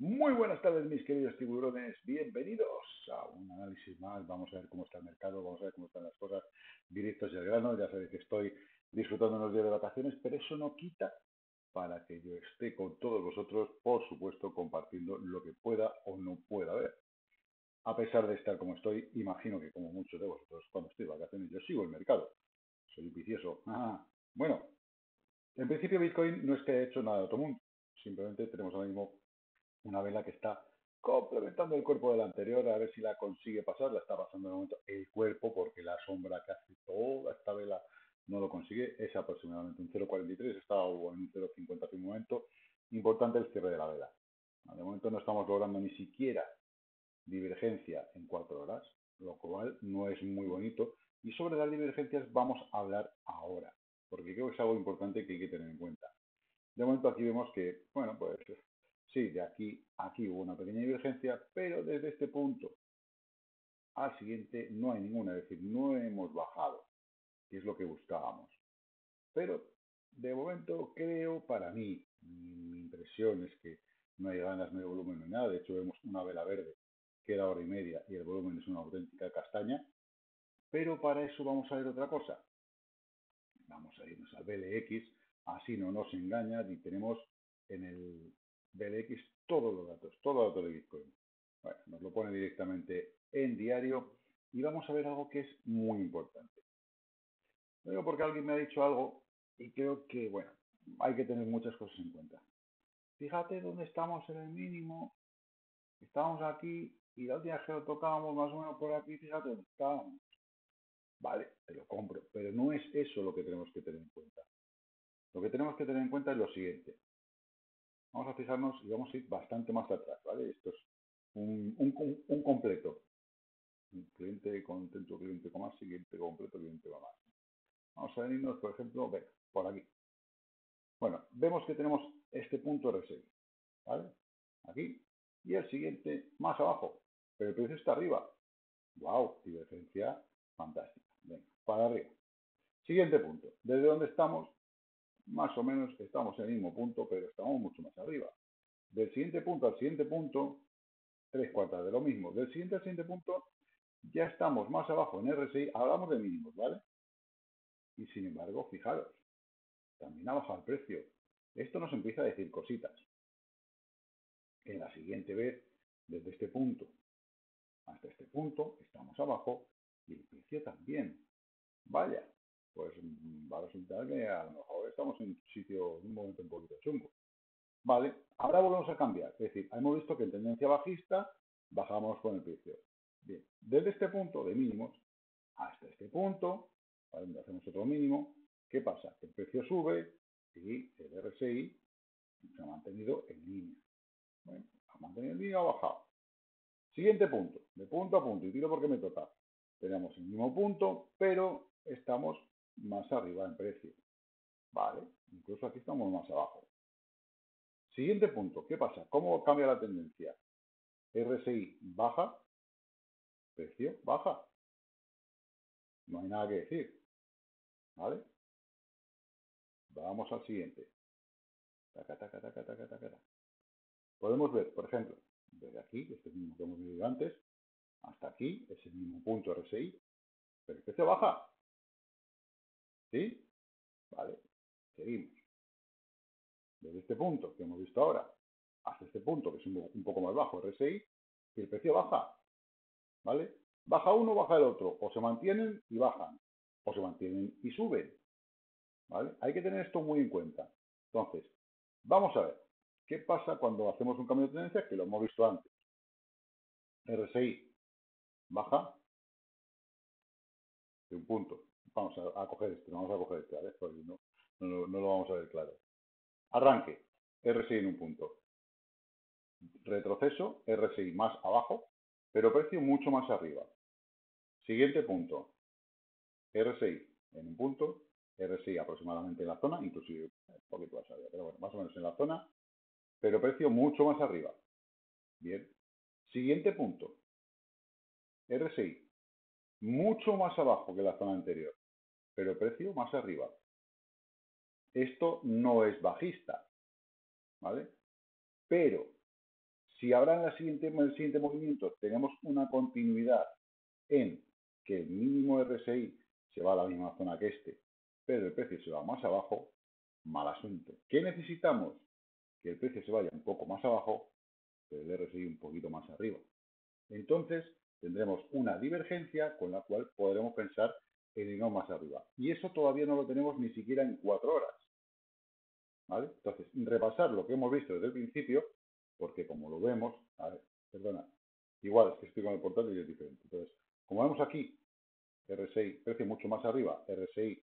Muy buenas tardes, mis queridos tiburones, bienvenidos a un análisis más. Vamos a ver cómo está el mercado, vamos a ver cómo están las cosas, directos y al grano. Ya sabéis que estoy disfrutando unos días de vacaciones, pero eso no quita para que yo esté con todos vosotros, por supuesto, compartiendo lo que pueda o no pueda ver. A pesar de estar como estoy, imagino que como muchos de vosotros, cuando estoy de vacaciones, yo sigo el mercado. Soy vicioso. Bueno, en principio Bitcoin no es que haya hecho nada de otro mundo. Simplemente tenemos ahora mismo una vela que está complementando el cuerpo de la anterior, a ver si la consigue pasar. La está pasando en el momento el cuerpo, porque la sombra que hace toda esta vela no lo consigue. Es aproximadamente un 0,43, está en un 0,50 hace un momento. Importante el cierre de la vela. De momento no estamos logrando ni siquiera divergencia en 4 horas, lo cual no es muy bonito. Y sobre las divergencias vamos a hablar ahora, porque creo que es algo importante que hay que tener en cuenta. De momento aquí vemos que, bueno, pues sí, de aquí a aquí hubo una pequeña divergencia, pero desde este punto al siguiente no hay ninguna, es decir, no hemos bajado, que es lo que buscábamos. Pero de momento creo, para mí, mi impresión es que no hay ganas, no hay volumen, no hay nada. De hecho vemos una vela verde que era hora y media y el volumen es una auténtica castaña, pero para eso vamos a ver otra cosa. Vamos a irnos al BLX, así no nos engañan, y tenemos en el BLX todos los datos, todo el dato de Bitcoin. Bueno, nos lo pone directamente en diario y vamos a ver algo que es muy importante. Lo digo porque alguien me ha dicho algo y creo que, bueno, hay que tener muchas cosas en cuenta. Fíjate dónde estamos en el mínimo. Estábamos aquí y la última vez que lo tocábamos más o menos por aquí, fíjate dónde estábamos. Vale, te lo compro, pero no es eso lo que tenemos que tener en cuenta. Lo que tenemos que tener en cuenta es lo siguiente. Vamos a fijarnos y vamos a ir bastante más atrás, ¿vale? Esto es un completo. Cliente contento, cliente con más, siguiente completo, cliente con más. Vamos a venirnos, por ejemplo, venga, por aquí. Bueno, vemos que tenemos este punto R6, ¿vale? Aquí. Y el siguiente más abajo. Pero el precio está arriba. ¡Wow! Divergencia fantástica. Venga, para arriba. Siguiente punto. ¿Desde dónde estamos? Más o menos estamos en el mismo punto, pero estamos mucho más arriba. Del siguiente punto al siguiente punto, 3/4 de lo mismo. Del siguiente al siguiente punto, ya estamos más abajo en R6. Hablamos de mínimos, ¿vale? Y sin embargo, fijaros, también ha bajado el precio. Esto nos empieza a decir cositas. En la siguiente vez, desde este punto hasta este punto, estamos abajo y el precio también. Vaya. Pues va a resultar que a lo mejor estamos en un sitio, en un momento un poquito chungo. Vale, ahora volvemos a cambiar. Es decir, hemos visto que en tendencia bajista bajamos con el precio. Bien, desde este punto de mínimos hasta este punto, ¿vale?, donde hacemos otro mínimo, ¿qué pasa? Que el precio sube y el RSI se ha mantenido en línea. Bueno, ha mantenido en línea o ha bajado. Siguiente punto, de punto a punto, y tiro porque me toca. Tenemos el mismo punto, pero estamos más arriba en precio, vale, incluso aquí estamos más abajo. Siguiente punto, ¿qué pasa? ¿Cómo cambia la tendencia? RSI baja, precio baja, no hay nada que decir, vale. Vamos al siguiente. Taca, taca, taca, taca, taca. Podemos ver, por ejemplo, desde aquí, este mismo que hemos vivido antes, hasta aquí, es el mismo punto RSI, pero el precio baja. ¿Sí? Vale, seguimos. Desde este punto que hemos visto ahora hasta este punto, que es un poco más bajo, RSI, y el precio baja. ¿Vale? Baja uno, baja el otro. O se mantienen y bajan. O se mantienen y suben. ¿Vale? Hay que tener esto muy en cuenta. Entonces, vamos a ver. ¿Qué pasa cuando hacemos un cambio de tendencia? Que lo hemos visto antes. RSI baja de un punto. Vamos a coger este, ¿vale? Porque no lo vamos a ver claro. Arranque, RSI en un punto. Retroceso, RSI más abajo, pero precio mucho más arriba. Siguiente punto, RSI en un punto, RSI aproximadamente en la zona, inclusive un poquito más arriba, pero bueno, más o menos en la zona, pero precio mucho más arriba. Bien. Siguiente punto, RSI mucho más abajo que la zona anterior, pero precio más arriba. Esto no es bajista, ¿vale? Pero Si ahora en el siguiente movimiento tenemos una continuidad en que el mínimo RSI se va a la misma zona que este, pero el precio se va más abajo, mal asunto. ¿Qué necesitamos? Que el precio se vaya un poco más abajo, pero el RSI un poquito más arriba. Entonces tendremos una divergencia con la cual podremos pensar en irnos más arriba. Y eso todavía no lo tenemos ni siquiera en 4 horas. ¿Vale? Entonces, repasar lo que hemos visto desde el principio, porque como lo vemos... A ver, perdona. Igual, es que estoy con el portátil y es diferente. Entonces, como vemos aquí, RSI, precio mucho más arriba, RSI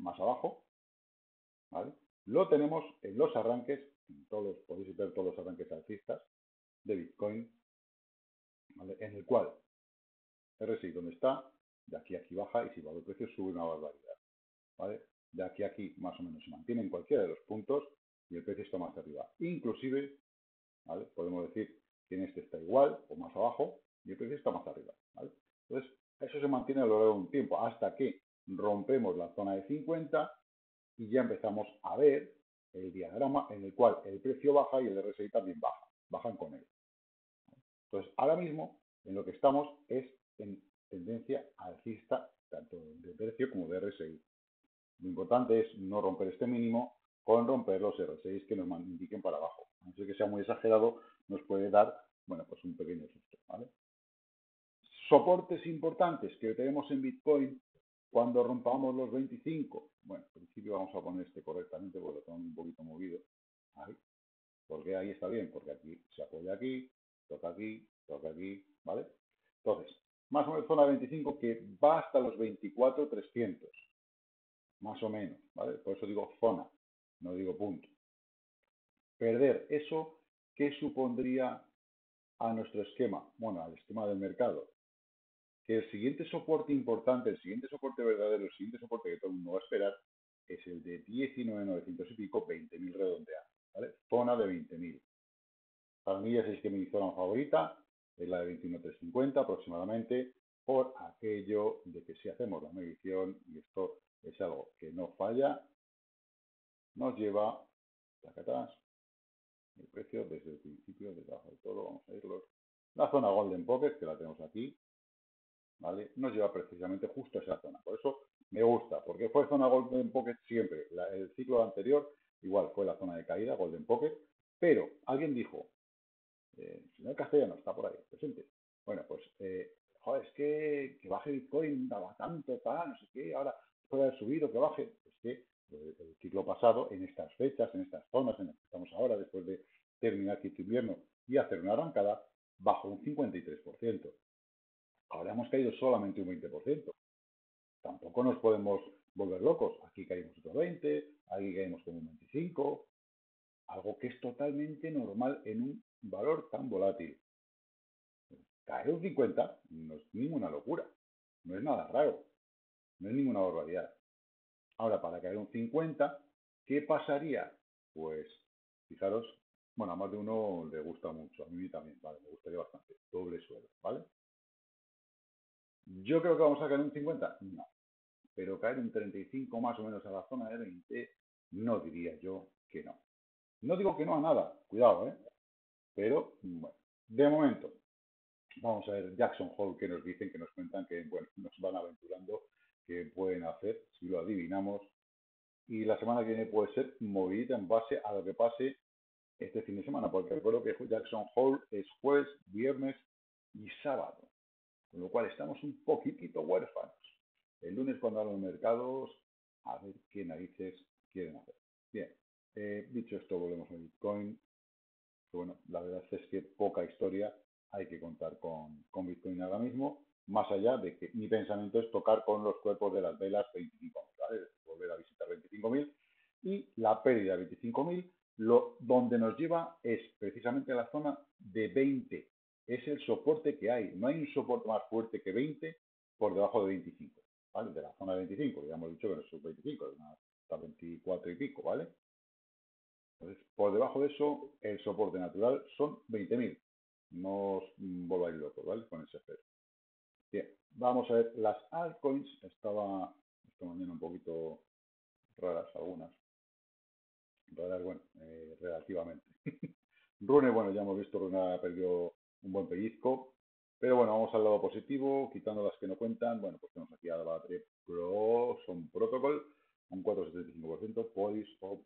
más abajo, ¿vale? Lo tenemos en los arranques, podéis ver todos los arranques alcistas de Bitcoin, ¿vale? En el cual RSI donde está, de aquí a aquí baja, y si va el precio sube una barbaridad, ¿vale? De aquí a aquí más o menos se mantiene en cualquiera de los puntos y el precio está más arriba. Inclusive, ¿vale? Podemos decir que en este está igual o más abajo y el precio está más arriba, ¿vale? Entonces, eso se mantiene a lo largo de un tiempo hasta que rompemos la zona de 50 y ya empezamos a ver el diagrama en el cual el precio baja y el RSI también bajan con él. Entonces, ahora mismo en lo que estamos es en tendencia alcista, tanto de precio como de RSI. Lo importante es no romper este mínimo con romper los RSI que nos indiquen para abajo. A no ser que sea muy exagerado, nos puede dar, bueno, pues un pequeño susto, ¿vale? Soportes importantes que tenemos en Bitcoin cuando rompamos los 25. Bueno, en principio vamos a poner este correctamente porque lo tengo un poquito movido. Ahí. Porque ahí está bien, porque aquí se apoya aquí, toca aquí, toca aquí, ¿vale? Entonces, más o menos zona 25 que va hasta los 24.300. Más o menos, ¿vale? Por eso digo zona, no digo punto. Perder eso, ¿qué supondría a nuestro esquema? Bueno, al esquema del mercado. Que el siguiente soporte importante, el siguiente soporte verdadero, el siguiente soporte que todo el mundo va a esperar es el de 19.900 y pico, 20.000 redondeados, ¿vale? Zona de 20.000. Para mí ya sabéis que mi zona favorita es la de 21.350 aproximadamente, por aquello de que si hacemos la medición, y esto es algo que no falla, nos lleva acá atrás el precio desde el principio, desde abajo del todo, vamos a irlo. La zona Golden Pocket, que la tenemos aquí, ¿vale? Nos lleva precisamente justo a esa zona. Por eso me gusta, porque fue zona Golden Pocket siempre. El ciclo anterior igual fue la zona de caída, Golden Pocket, pero alguien dijo, señor Castellano, está por ahí, presente. Bueno, pues, joder, es que baje Bitcoin, daba tanto, tal, no sé qué, ahora puede haber subido, que baje. Es que el ciclo pasado, en estas fechas, en estas zonas en las que estamos ahora, después de terminar este invierno y hacer una arrancada, bajó un 53%. Ahora hemos caído solamente un 20%. Tampoco nos podemos volver locos. Aquí caímos otro 20%, aquí caímos como un 25%. Algo que es totalmente normal en un valor tan volátil. Caer un 50% no es ninguna locura, no es nada raro, no es ninguna barbaridad. Ahora, para caer un 50%, ¿qué pasaría? Pues, fijaros, bueno, a más de uno le gusta mucho, a mí también, vale, me gustaría bastante, doble suelo, ¿vale? Yo creo que vamos a caer un 50%, no, pero caer un 35% más o menos a la zona de 20%, no diría yo que no. No digo que no a nada, cuidado, ¿eh? Pero, bueno, de momento, vamos a ver Jackson Hole, que nos dicen, que nos cuentan, que bueno, nos van aventurando, que pueden hacer, si lo adivinamos. Y la semana que viene puede ser movidita en base a lo que pase este fin de semana, porque recuerdo que Jackson Hole es jueves, viernes y sábado, con lo cual estamos un poquitito huérfanos. El lunes cuando abran los mercados, a ver qué narices quieren hacer. Bien, dicho esto, volvemos a Bitcoin. Bueno, la verdad es que poca historia hay que contar con Bitcoin ahora mismo, más allá de que mi pensamiento es tocar con los cuerpos de las velas 25.000, ¿vale? Volver a visitar 25.000 y la pérdida de 25.000, donde nos lleva es precisamente a la zona de 20. Es el soporte que hay, no hay un soporte más fuerte que 20 por debajo de 25, ¿vale? De la zona de 25, ya hemos dicho que no es sub 25, hasta 24 y pico, ¿vale? Entonces, por debajo de eso, el soporte natural son 20.000. No os volváis locos, ¿vale? Con ese efecto. Bien, vamos a ver las altcoins. Estaba esta mañana un poquito raras algunas. Raras, bueno, relativamente. Rune, bueno, ya hemos visto, Rune ha perdido un buen pellizco. Pero bueno, vamos al lado positivo, quitando las que no cuentan. Bueno, pues tenemos aquí a la 3 Pro, son Protocol, un 4,75%, Polis o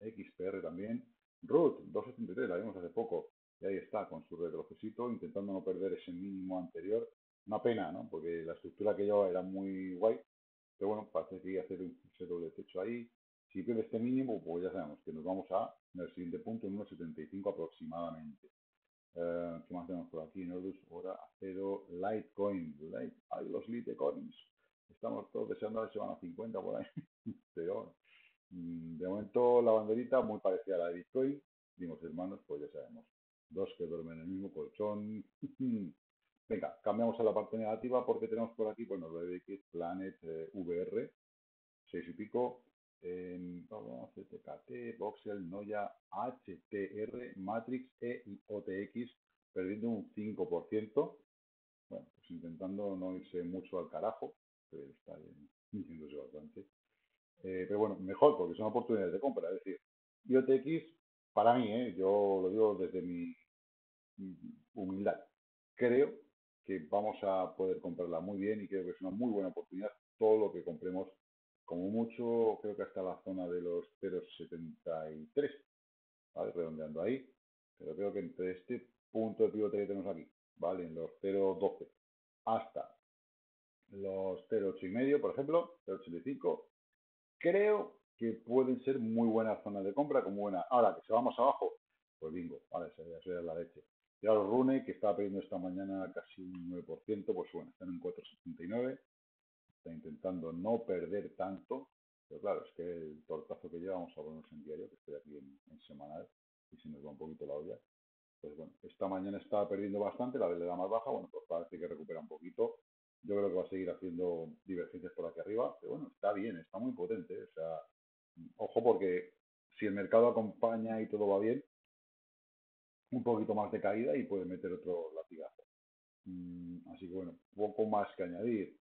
XPR también. Root, 2,73, la vimos hace poco. Y ahí está, con su retrocesito, intentando no perder ese mínimo anterior. Una pena, ¿no? Porque la estructura que llevaba era muy guay. Pero bueno, parece que hay que hacer un doble techo ahí. Si pierde este mínimo, pues ya sabemos que nos vamos a, en el siguiente punto, en 1,75 aproximadamente. ¿Qué más tenemos por aquí? Nordus, Hora, Acero, Litecoin. Hay los Litecoins. Estamos todos deseando a ver si van a 50 por ahí. Pero de momento la banderita muy parecida a la de Bitcoin. Dimos hermanos, pues ya sabemos. Dos que duermen en el mismo colchón. Venga, cambiamos a la parte negativa porque tenemos por aquí, bueno, BBX, Planet, VR, 6 y pico, CTKT, Voxel, Noya, HTR, Matrix, EOTX, perdiendo un 5%. Bueno, pues intentando no irse mucho al carajo, pero está diciéndose bastante. Pero bueno, mejor porque son oportunidades de compra, es decir, IOTX, para mí, yo lo digo desde mi humildad, creo que vamos a poder comprarla muy bien y creo que es una muy buena oportunidad todo lo que compremos, como mucho creo que hasta la zona de los 0,73, ¿vale? Redondeando ahí, pero creo que entre este punto de pivote que tenemos aquí, ¿vale? En los 0,12 hasta los 0,8,5, por ejemplo, 0,85, creo que pueden ser muy buenas zonas de compra, como buena. Ahora, que se vamos abajo, pues bingo, vale, eso ya es la leche. Ya los Rune, que estaba perdiendo esta mañana casi un 9%, pues bueno, están en 4,79. Está intentando no perder tanto. Pero claro, es que el tortazo que lleva, vamos a ponernos en diario, que estoy aquí en semanal, y se nos va un poquito la olla. Pues bueno, esta mañana estaba perdiendo bastante, la velocidad más baja, bueno, pues parece que recupera un poquito. Yo creo que va a seguir haciendo divergencias por aquí arriba, pero bueno, está bien, está muy potente. O sea, ojo porque si el mercado acompaña y todo va bien, un poquito más de caída y puede meter otro latigazo. Así que bueno, poco más que añadir.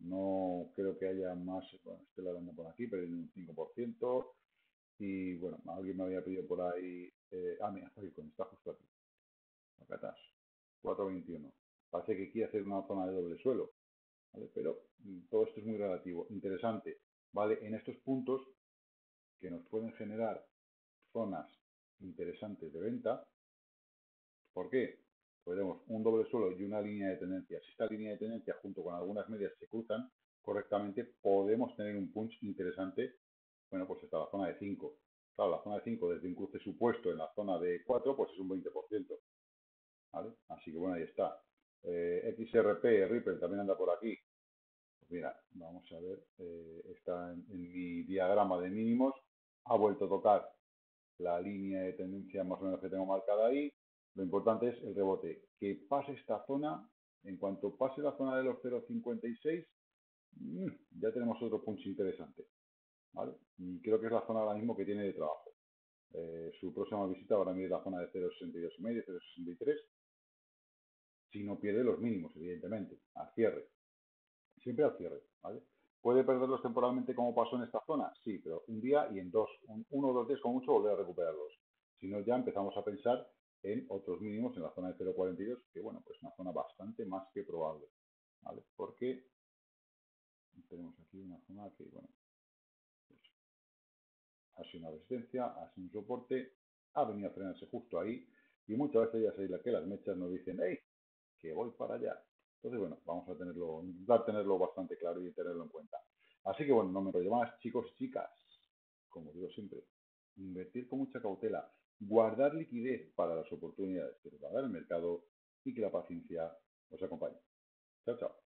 No creo que haya más. Bueno, estoy hablando por aquí, perdiendo un 5%. Y bueno, alguien me había pedido por ahí. Mira, está justo aquí. Acá estás. 4.21. Parece que quiere hacer una zona de doble suelo. ¿Vale? Pero todo esto es muy relativo. Interesante. ¿Vale? En estos puntos que nos pueden generar zonas interesantes de venta. ¿Por qué? Pues tenemos un doble suelo y una línea de tendencia. Si esta línea de tendencia junto con algunas medias se cruzan correctamente, podemos tener un punch interesante. Bueno, pues hasta la zona de 5. Claro, la zona de 5 desde un cruce supuesto en la zona de 4, pues es un 20%. ¿Vale? Así que bueno, ahí está. XRP, Ripple también anda por aquí. Pues mira, vamos a ver. Está en mi diagrama de mínimos. Ha vuelto a tocar la línea de tendencia más o menos que tengo marcada ahí. Lo importante es el rebote. Que pase esta zona, en cuanto pase la zona de los 0,56, ya tenemos otro punch interesante. ¿Vale? Y creo que es la zona ahora mismo que tiene de trabajo. Su próxima visita ahora mismo es la zona de 0,62,5, 0,63. Si no pierde los mínimos, evidentemente, al cierre. Siempre al cierre. ¿Vale? ¿Puede perderlos temporalmente como pasó en esta zona? Sí, pero un día y en dos. Uno, dos, tres, con mucho volver a recuperarlos. Si no, ya empezamos a pensar en otros mínimos en la zona de 0,42, que bueno, pues una zona bastante más que probable, ¿vale? Porque tenemos aquí una zona que, bueno, pues, ha sido una resistencia, ha sido un soporte, ha venido a frenarse justo ahí, y muchas veces ya sabéis que las mechas nos dicen, ¡ey! Que voy para allá. Entonces, bueno, vamos a tenerlo, intentar tenerlo bastante claro y tenerlo en cuenta. Así que, bueno, no me enrollo más, chicos y chicas, como digo siempre, invertir con mucha cautela, guardar liquidez para las oportunidades que nos va a dar el mercado y que la paciencia os acompañe. Chao, chao.